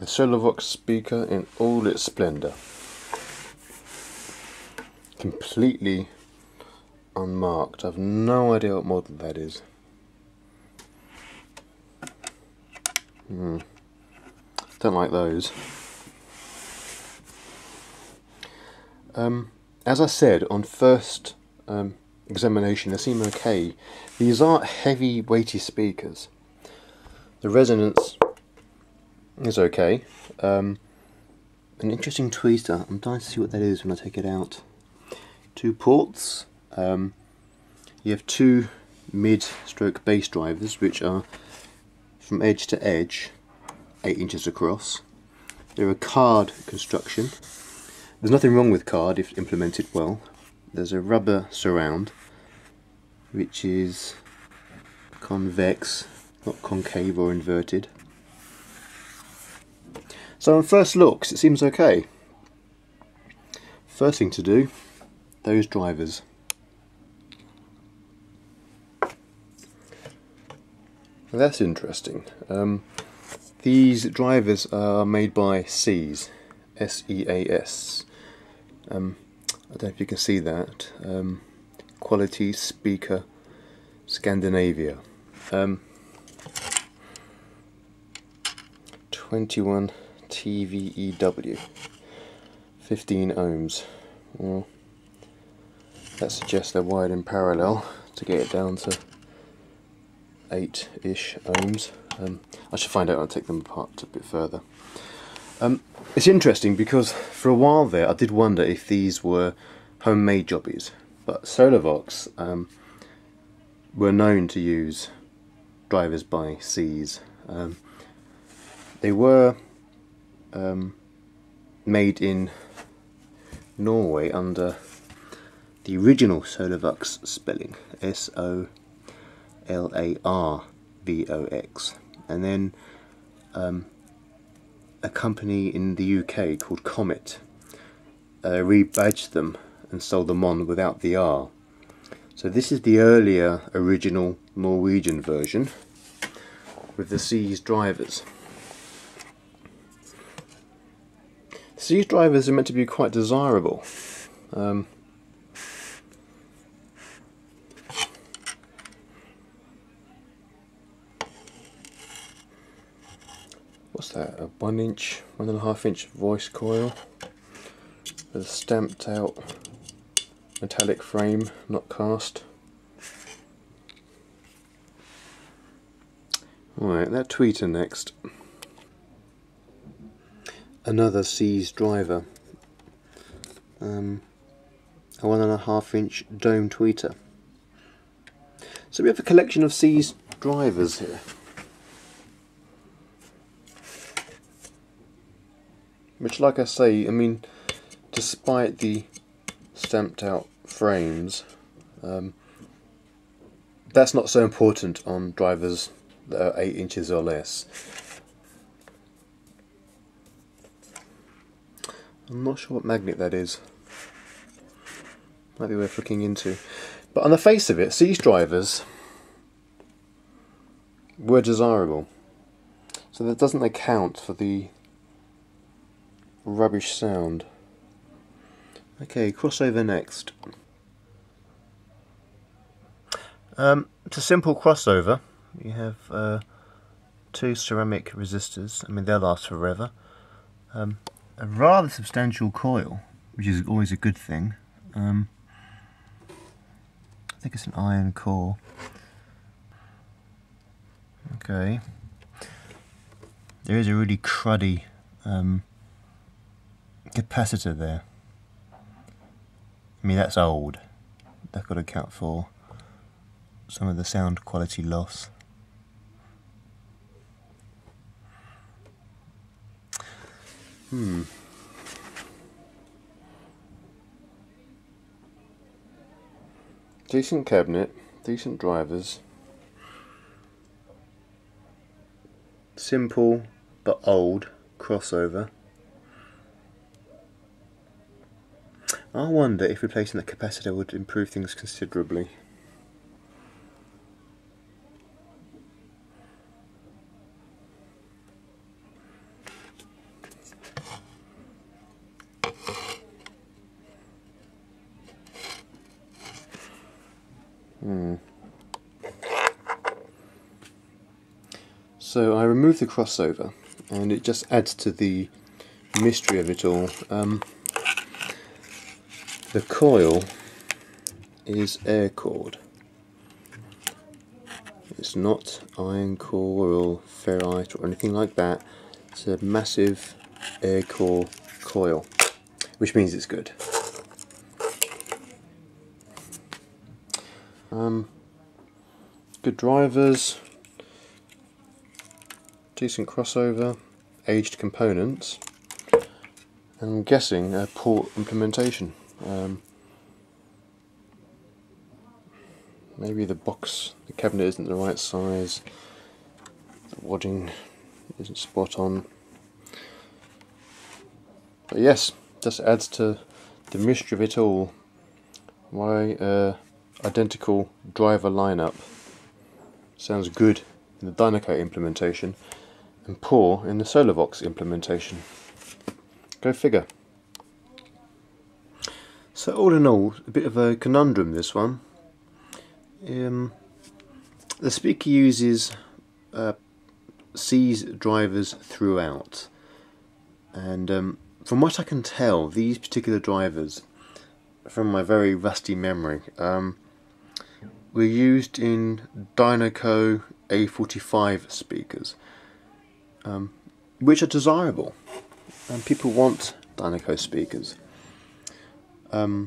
the Solavox speaker in all its splendor, completely unmarked. I've no idea what model that is. Don't like those. As I said on first examination, they seem okay. These aren't heavy, weighty speakers. The resonance is okay. An interesting tweeter. I'm dying to see what that is when I take it out. Two ports. You have two mid-stroke bass drivers, which are from edge to edge, 8 inches across. They're a card construction. There's nothing wrong with card if implemented well. There's a rubber surround, which is convex, not concave or inverted. So on first looks, it seems okay. First thing to do, those drivers. That's interesting. These drivers are made by Seas, S-E-A-S. I don't know if you can see that. Quality Speaker Scandinavia. 21 TVEW, 15 ohms. Well, that suggests they're wired in parallel to get it down to 8-ish ohms. I should find out when I take them apart a bit further. It's interesting because for a while there I did wonder if these were homemade jobbies, but Solavox were known to use drivers by Seas. They were made in Norway under the original Solavox spelling, S-O-L-A-R-V-O-X, and then a company in the UK called Comet rebadged them and sold them on without the R. So this is the earlier original Norwegian version with the Seas drivers. The Seas drivers are meant to be quite desirable. What's that, a 1 inch, 1.5 inch voice coil with a stamped out metallic frame, not cast. Alright, that tweeter next. Another Seas driver. a 1.5 inch dome tweeter. So we have a collection of Seas drivers here. Which, like I say, I mean, despite the stamped out frames, that's not so important on drivers that are 8 inches or less. I'm not sure what magnet that is. Might be worth looking into. But on the face of it, Seas drivers were desirable. So that doesn't account for the rubbish sound. Okay, crossover next. It's a simple crossover. You have two ceramic resistors. I mean, they'll last forever. A rather substantial coil, which is always a good thing. I think it's an iron core. Okay. There is a really cruddy capacitor there. I mean, that's old. That could account for some of the sound quality loss. Decent cabinet, decent drivers. Simple but old crossover. I wonder if replacing the capacitor would improve things considerably. So I removed the crossover, and it just adds to the mystery of it all. The coil is air cord. It's not iron core or ferrite or anything like that. It's a massive air core coil, which means it's good. Good drivers, decent crossover, aged components, and I'm guessing a port implementation. Maybe the cabinet isn't the right size, the wadding isn't spot on. But yes, just adds to the mystery of it all. Why identical driver lineup sounds good in the Dynaco implementation and poor in the Solavox implementation. Go figure. So all in all, a bit of a conundrum this one. The speaker uses Seas drivers throughout, and from what I can tell, these particular drivers, from my very rusty memory, were used in Dynaco A45 speakers, which are desirable, and people want Dynaco speakers. But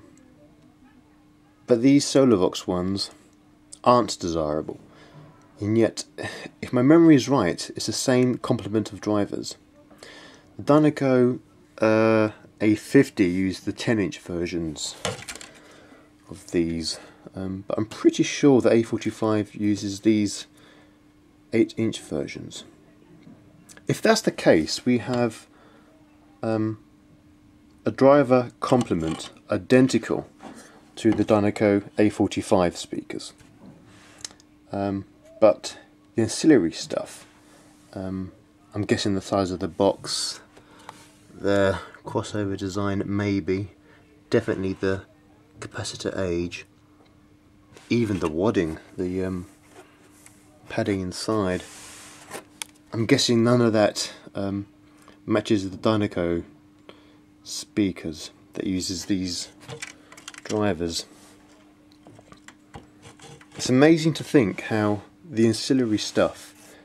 these Solavox ones aren't desirable, and yet, if my memory is right, it's the same complement of drivers. The Dynaco A50 used the 10-inch versions of these, but I'm pretty sure the A45 uses these 8-inch versions. If that's the case, we have a driver complement identical to the Dynaco A45 speakers. But the ancillary stuff, I'm guessing the size of the box, the crossover design, maybe, definitely the capacitor age, even the wadding, the padding inside. I'm guessing none of that matches the Dynaco speakers that uses these drivers. It's amazing to think how the ancillary stuff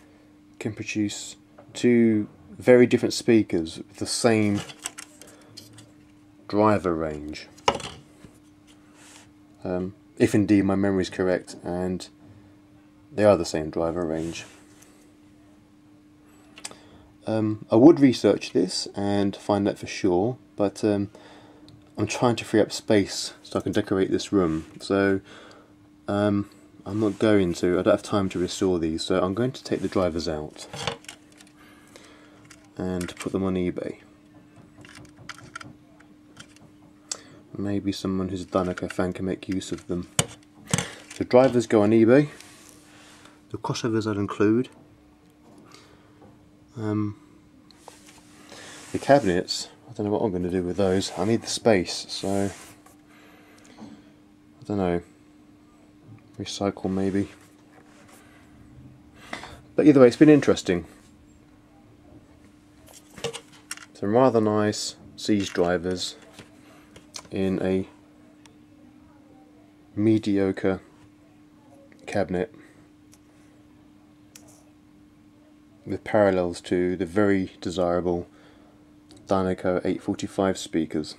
can produce two very different speakers with the same driver range. If indeed my memory is correct and they are the same driver range. I would research this and find that for sure, but I'm trying to free up space so I can decorate this room. So I'm not going to, I don't have time to restore these, so I'm going to take the drivers out and put them on eBay. Maybe someone who's a Dynaco fan can make use of them. So drivers go on eBay, the crossovers I'll include. The cabinets, I don't know what I'm going to do with those. I need the space, so I don't know. Recycle maybe. But either way, it's been interesting. Some rather nice Seas drivers in a mediocre cabinet with parallels to the very desirable Dynaco 845 speakers.